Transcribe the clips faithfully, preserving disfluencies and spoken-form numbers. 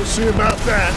We'll see about that.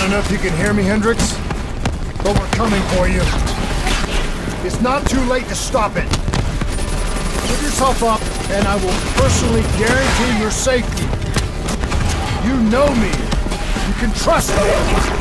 Loud enough you can hear me, Hendricks? But we're coming for you. It's not too late to stop it. Give yourself up, and I will personally guarantee your safety. You know me. You can trust me.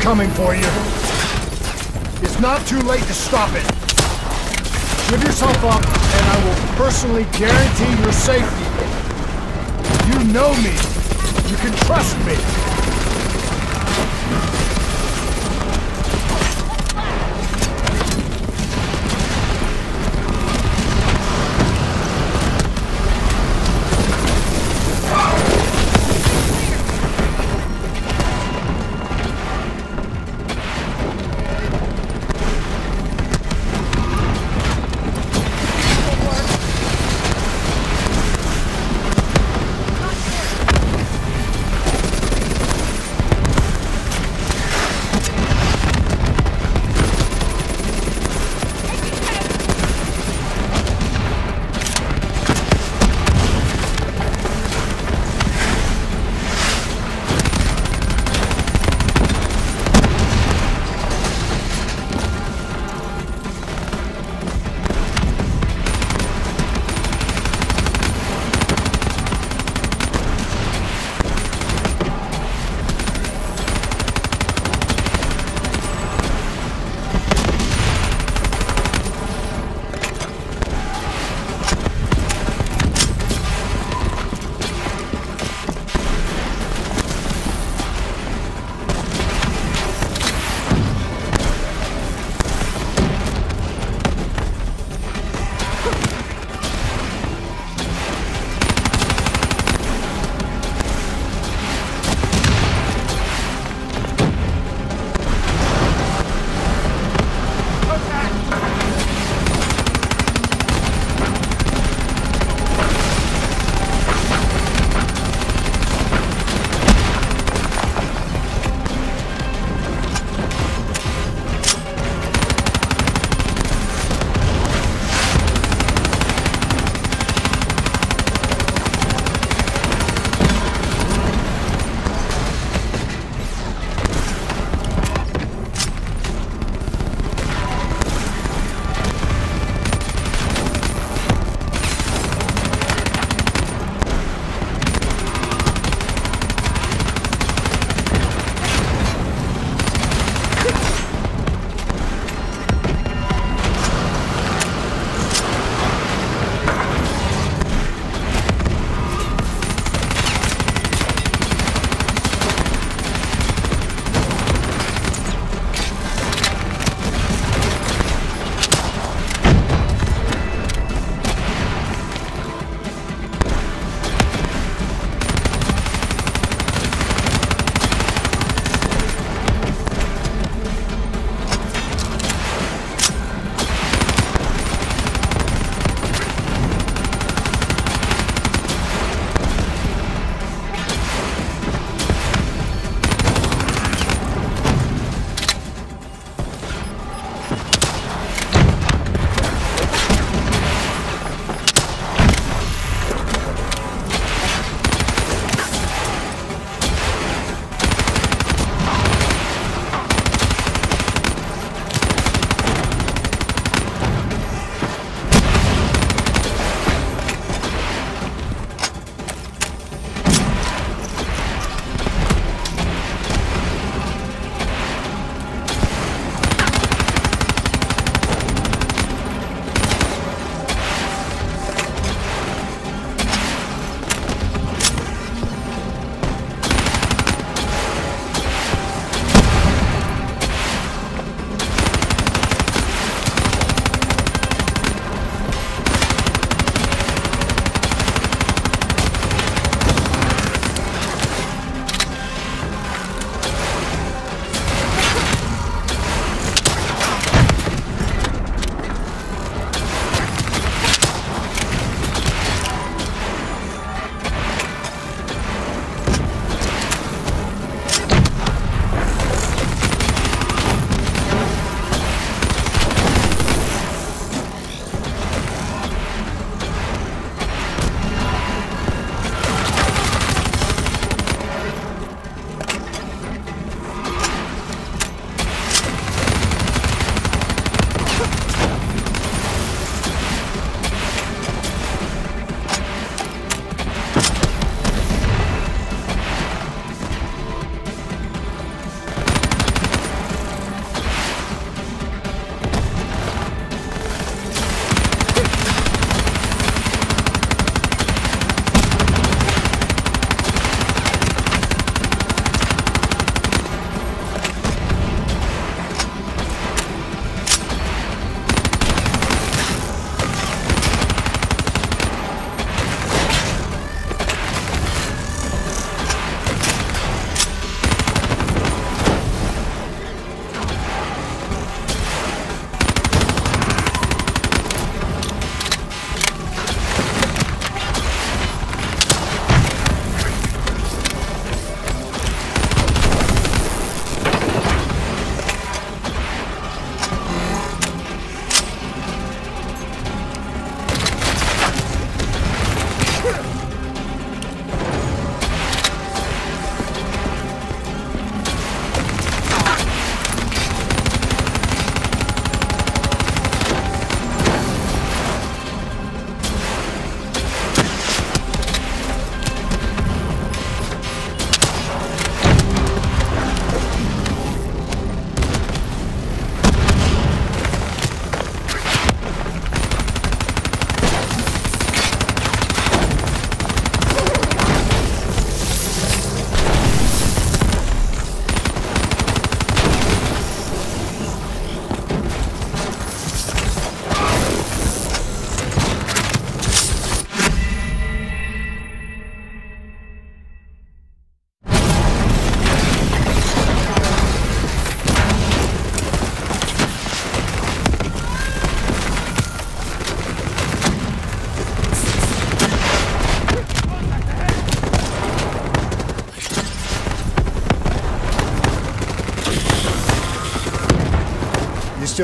Coming for you. It's not too late to stop it. Give yourself up, and I will personally guarantee your safety. You know me. You can trust me.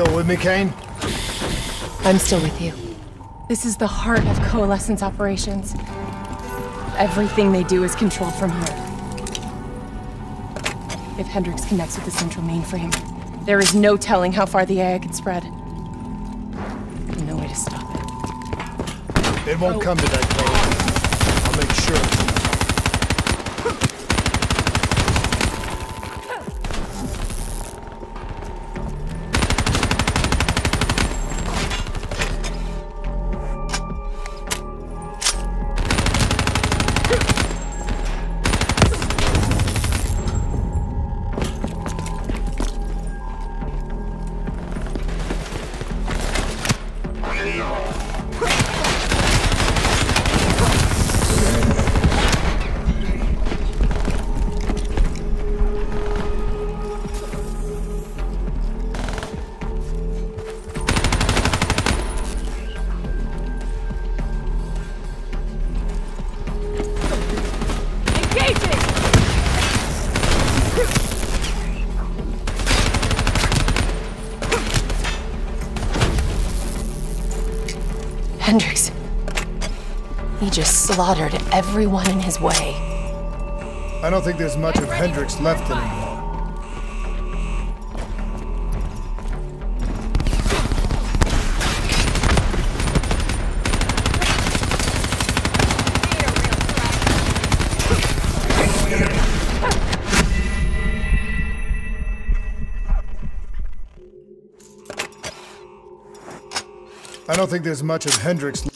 still with me, Kane? I'm still with you. This is the heart of Coalescence operations. Everything they do is controlled from here. If Hendricks connects with the central mainframe, there is no telling how far the A I could spread. No way to stop it. It won't oh. come to that, Kane. I'll make sure. Hendricks. He just slaughtered everyone in his way. I don't think there's much of Hendricks left anymore. I don't think there's much of Hendricks. Left anymore.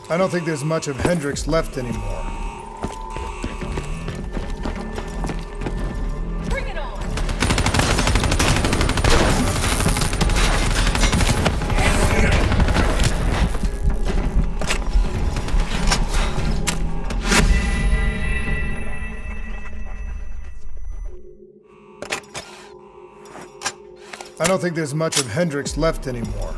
I don't think there's much of Hendricks left anymore. I don't think there's much of Hendricks left anymore.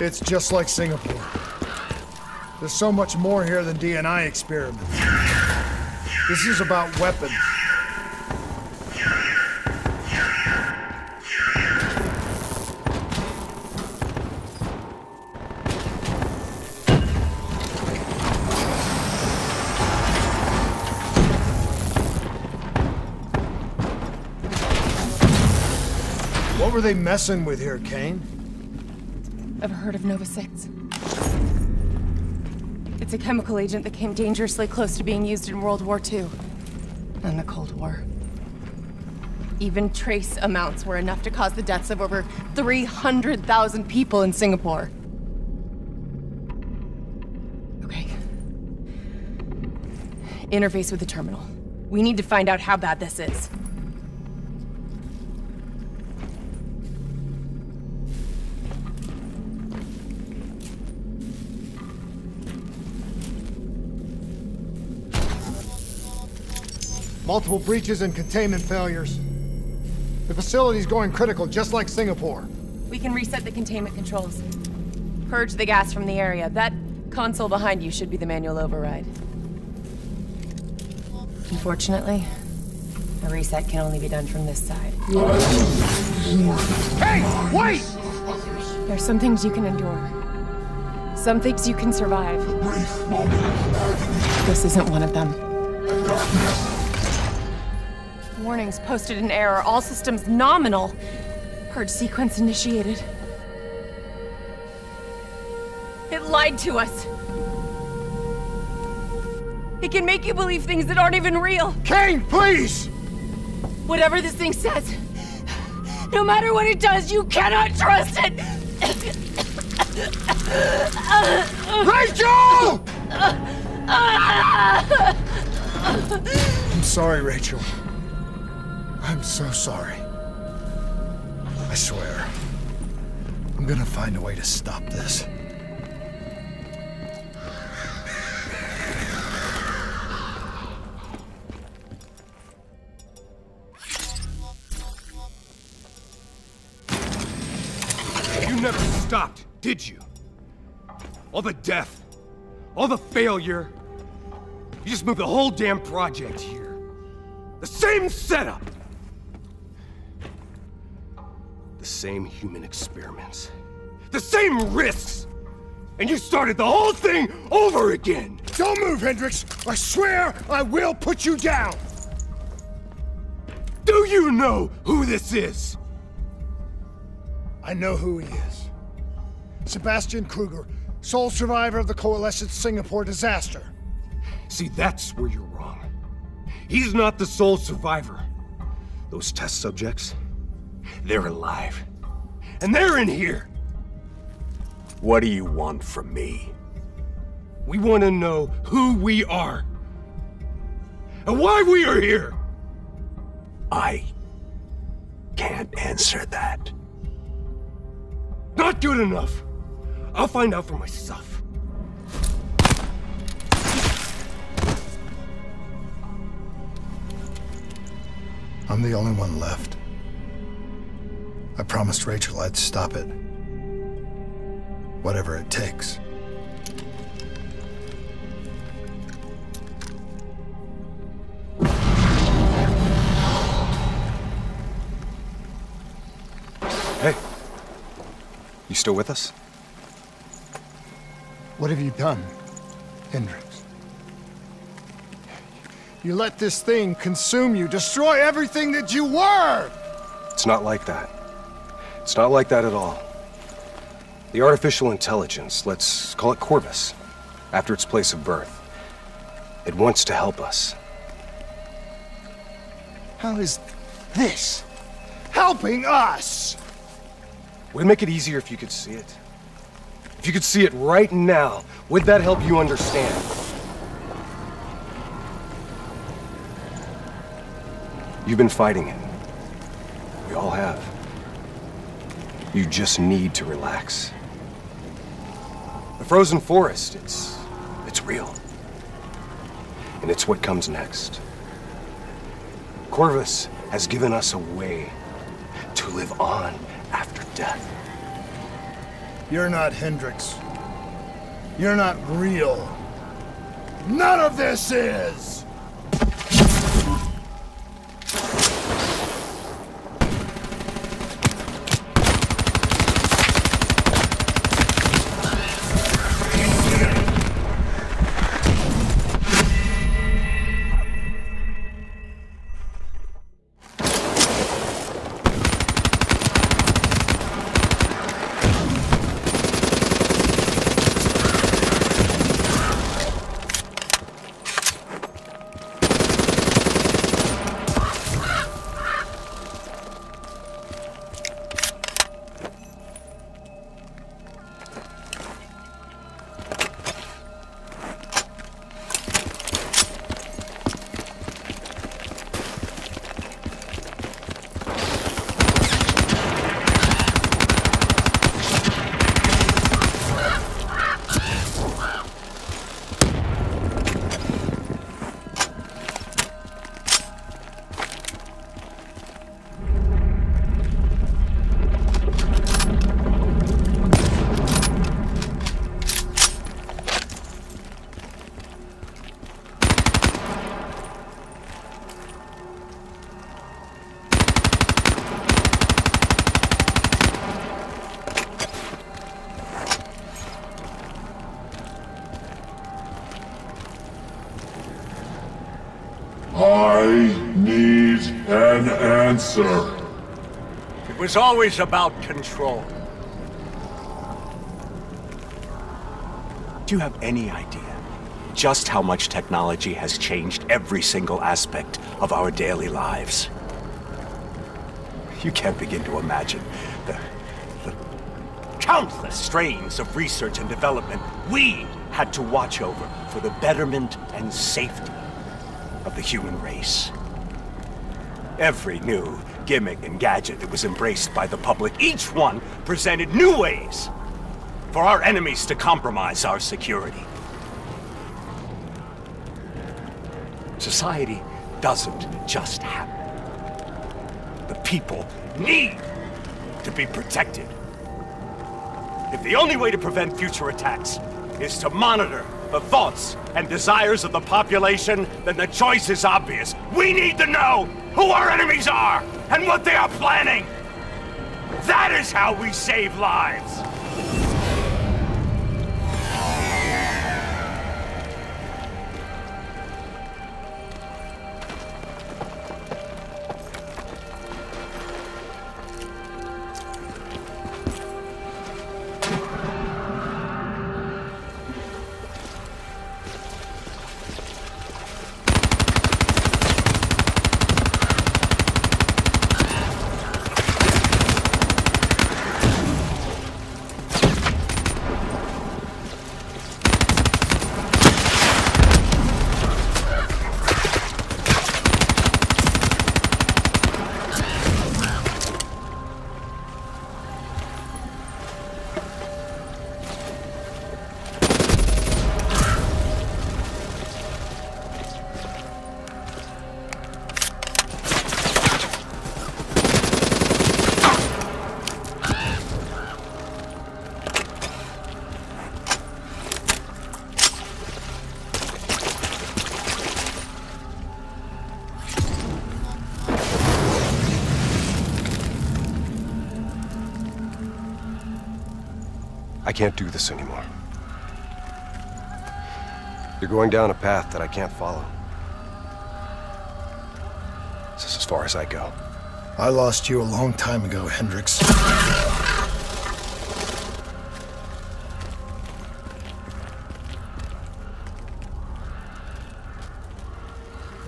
It's just like Singapore. There's so much more here than D N I experiments. This is about weapons. What were they messing with here, Kane? Ever heard of Nova six? It's a chemical agent that came dangerously close to being used in World War Two and the Cold War. Even trace amounts were enough to cause the deaths of over three hundred thousand people in Singapore. Okay. Interface with the terminal. We need to find out how bad this is. Multiple breaches and containment failures. The facility's going critical, just like Singapore. We can reset the containment controls. Purge the gas from the area. That console behind you should be the manual override. Unfortunately, a reset can only be done from this side. Hey, wait! There's some things you can endure. Some things you can survive. This isn't one of them. Warnings posted in error. All systems nominal. Purge sequence initiated. It lied to us. It can make you believe things that aren't even real. Kane, please! Whatever this thing says, no matter what it does, you cannot trust it! Rachel! I'm sorry, Rachel. I'm so sorry. I swear, I'm gonna find a way to stop this. You never stopped, did you? All the death, all the failure. You just moved the whole damn project here. The same setup! The same human experiments. The same risks! And you started the whole thing over again! Don't move, Hendricks! I swear I will put you down! Do you know who this is? I know who he is. Sebastian Kruger, sole survivor of the Coalescence Singapore disaster. See, that's where you're wrong. He's not the sole survivor. Those test subjects, they're alive. And they're in here! What do you want from me? We want to know who we are. And why we are here! I can't answer that. Not good enough! I'll find out for myself. I'm the only one left. I promised Rachel I'd stop it. Whatever it takes. Hey. You still with us? What have you done, Hendricks? You let this thing consume you, destroy everything that you were! It's not like that. It's not like that at all. The artificial intelligence, let's call it Corvus, after its place of birth, it wants to help us. How is this helping us? Would it make it easier if you could see it? If you could see it right now, would that help you understand? You've been fighting it. We all have. You just need to relax. The frozen forest, it's... it's real. And it's what comes next. Corvus has given us a way to live on after death. You're not Hendricks. You're not real. None of this is! It was always about control. Do you have any idea just how much technology has changed every single aspect of our daily lives? You can't begin to imagine the, the countless strains of research and development we had to watch over for the betterment and safety of the human race. Every new gimmick and gadget that was embraced by the public, each one presented new ways for our enemies to compromise our security. Society doesn't just happen. The people need to be protected. If the only way to prevent future attacks is to monitor the thoughts and desires of the population, then the choice is obvious. We need to know who our enemies are and what they are planning. That is how we save lives. I can't do this anymore. You're going down a path that I can't follow. This is as far as I go. I lost you a long time ago, Hendricks.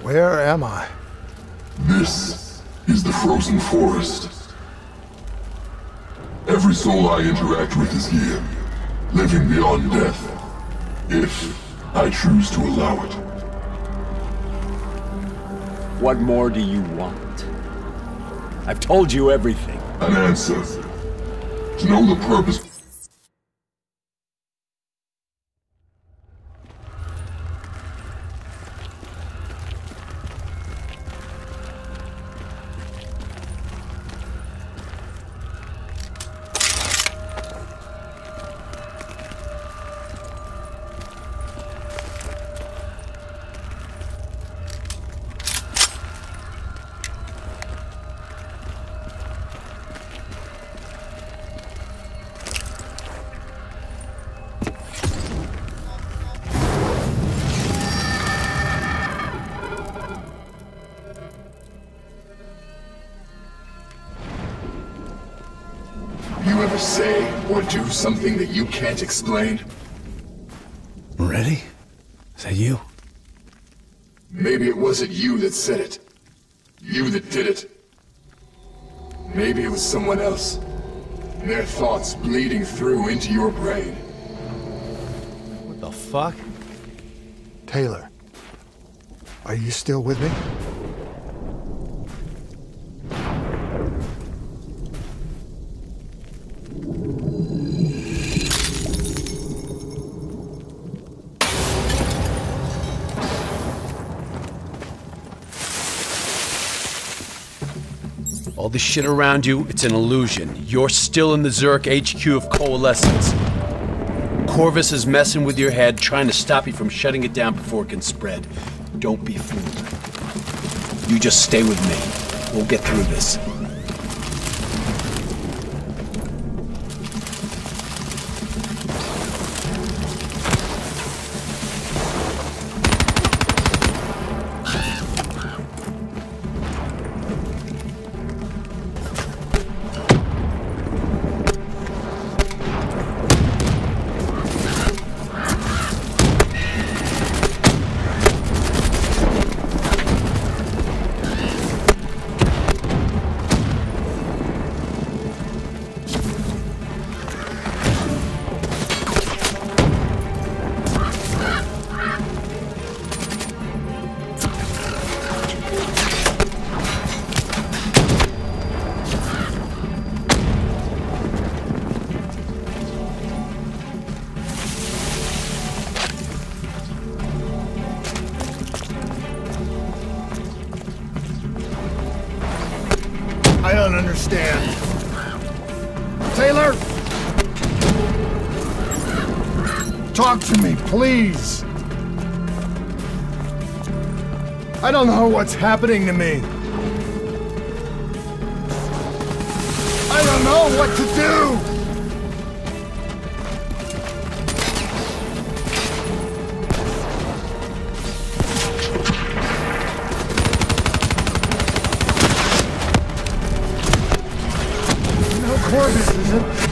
Where am I? This is the frozen forest. Every soul I interact with is here, living beyond death, if I choose to allow it. What more do you want? I've told you everything. An answer. To know the purpose. say or do something that you can't explain? Ready? Is that you? Maybe it wasn't you that said it. You that did it. Maybe it was someone else. Their thoughts bleeding through into your brain. What the fuck? Taylor, are you still with me? All this shit around you, it's an illusion. You're still in the Zurich H Q of Coalescence. Corvus is messing with your head, trying to stop you from shutting it down before it can spread. Don't be fooled. You just stay with me. We'll get through this. Please! I don't know what's happening to me. I don't know what to do! No Corvus, is it?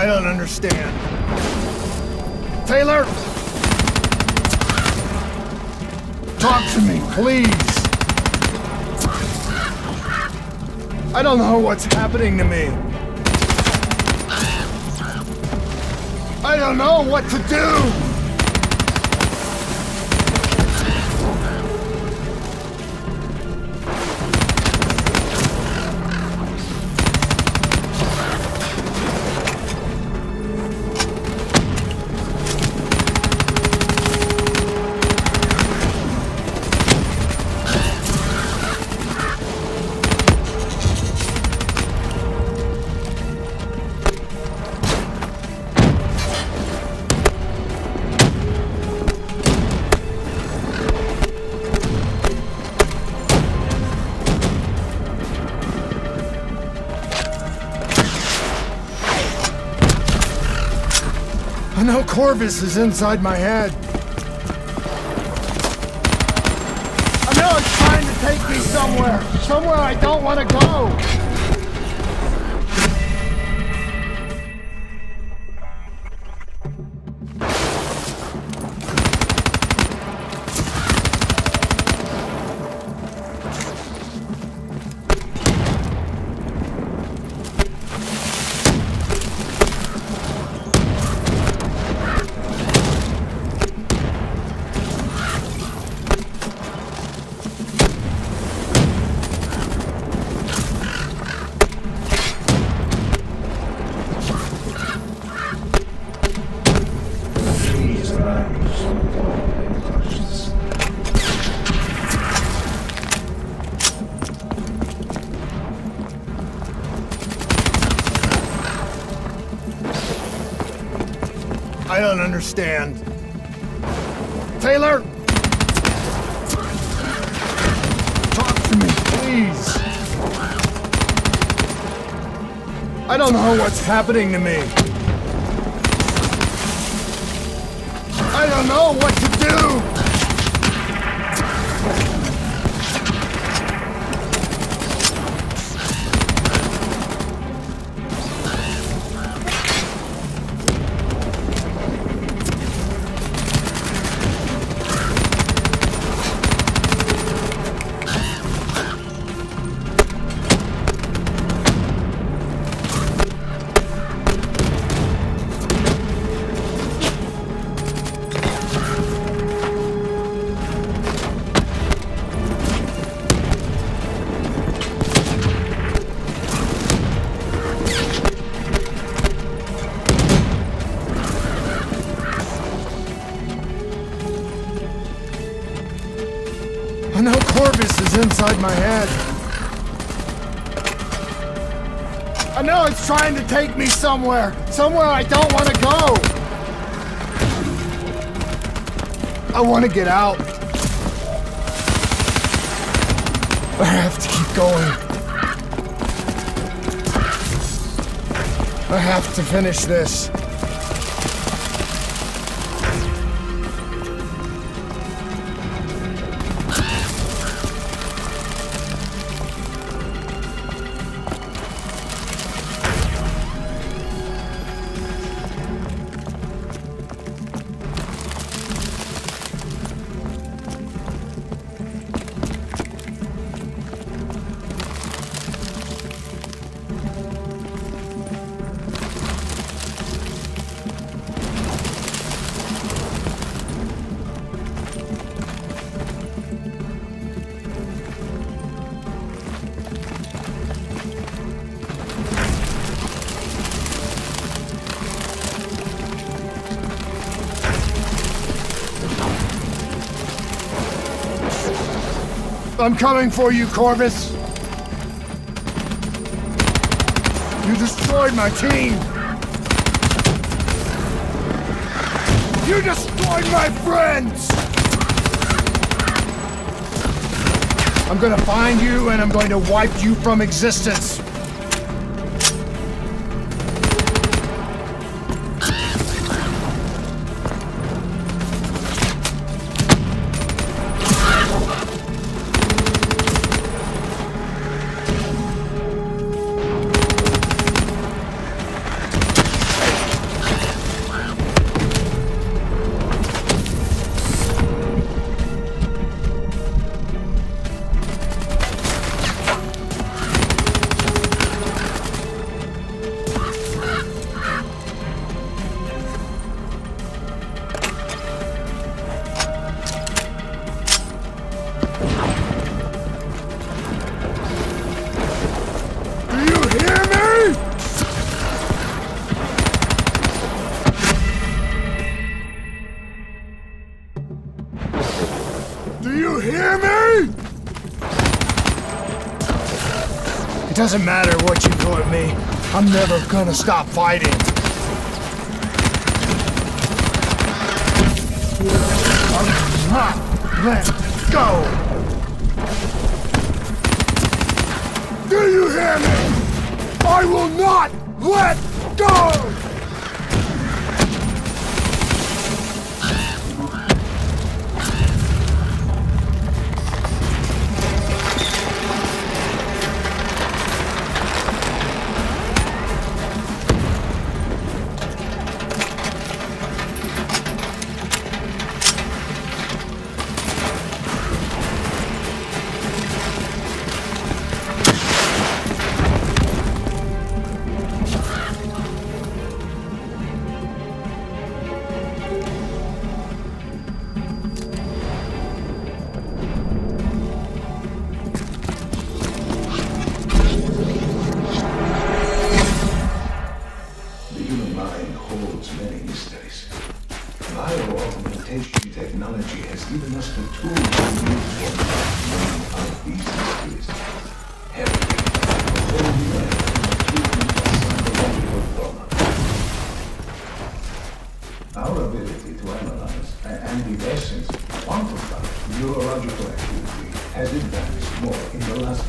I don't understand. Taylor! Talk to me, please! I don't know what's happening to me. I don't know what to do! Corvus is inside my head. I know it's trying to take me somewhere. Somewhere I don't want to go. I don't understand. Taylor! Talk to me, please. I don't know what's happening to me. I don't know what to inside my head. I know it's trying to take me somewhere, somewhere I don't want to go. I want to get out. But I have to keep going. I have to finish this. I'm coming for you, Corvus! You destroyed my team! You destroyed my friends! I'm gonna find you and I'm going to wipe you from existence! It doesn't matter what you do at me, I'm never gonna stop fighting. I'm not letting go! Do you hear me? I will not let go!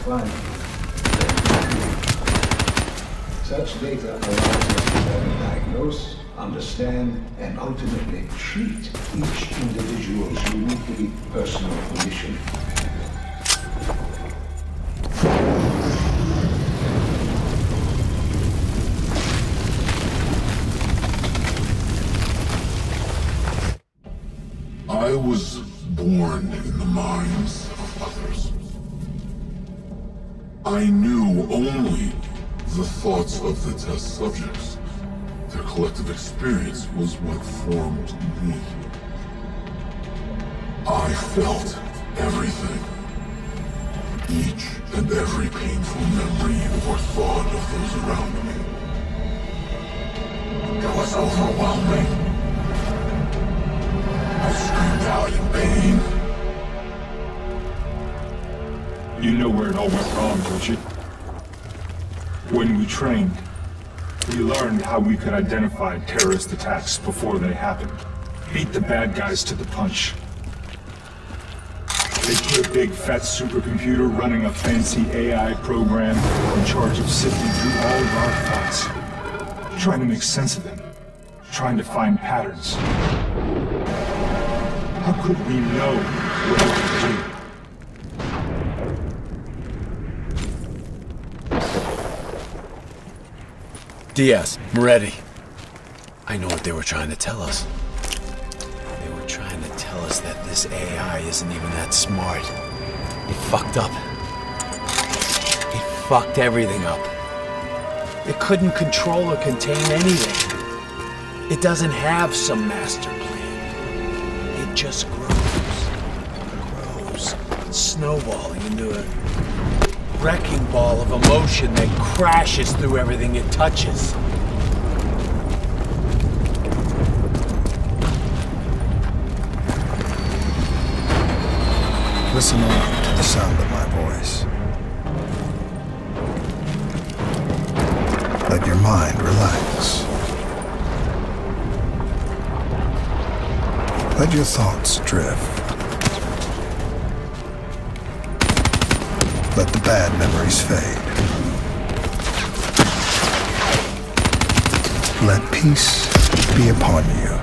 climate. Such data allows us to diagnose, understand, and ultimately treat each individual's uniquely personal condition. I was born in the minds of others. I knew only the thoughts of the test subjects. Their collective experience was what formed me. I felt everything. Each and every painful memory or thought of those around me. It was overwhelming. I screamed out in pain. You know where it all went wrong, don't you? When we trained, we learned how we could identify terrorist attacks before they happened. Beat the bad guys to the punch. They put a big fat supercomputer running a fancy A I program in charge of sifting through all of our thoughts. Trying to make sense of them. Trying to find patterns. How could we know what to do? D S, I'm ready. I know what they were trying to tell us. They were trying to tell us that this A I isn't even that smart. It fucked up. It fucked everything up. It couldn't control or contain anything. It doesn't have some master plan. It just grows, grows, snowballing into a wrecking ball of emotion that crashes through everything it touches. Listen up to the sound of my voice. Let your mind relax. Let your thoughts drift. Let the bad memories fade. Let peace be upon you.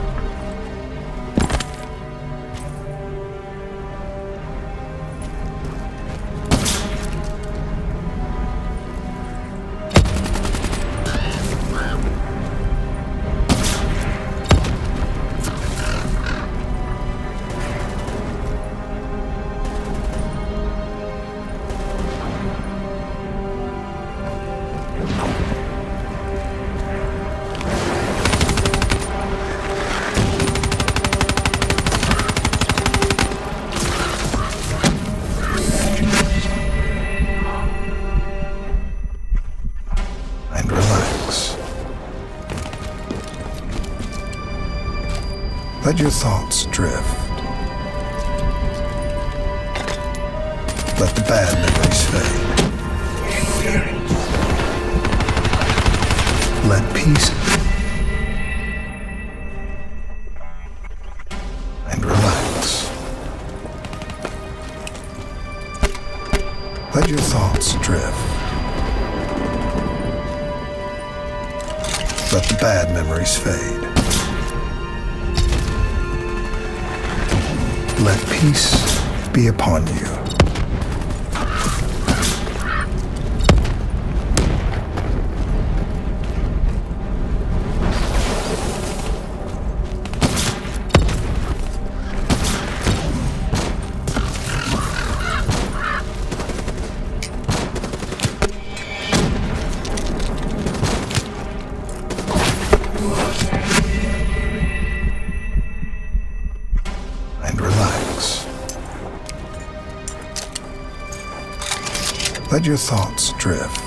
Let your thoughts drift. Let the bad memories fade. Let peace and relax. Let your thoughts drift. Let the bad memories fade. Let peace be upon you. Let your thoughts drift.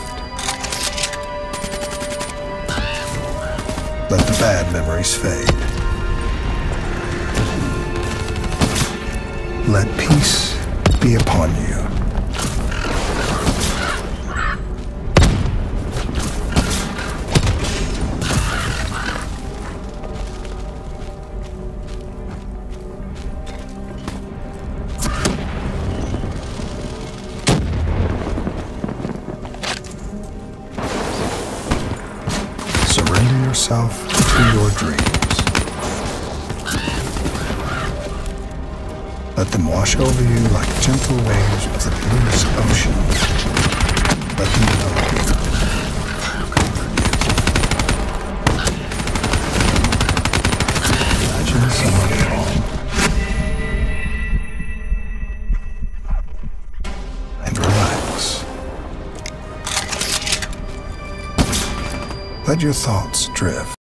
Let the bad memories fade. Let peace be upon you. surrender yourself to your dreams. Let them wash over you like gentle waves of the bluest ocean. Let them flow. Imagine someone at home. And relax. Let your thoughts drift.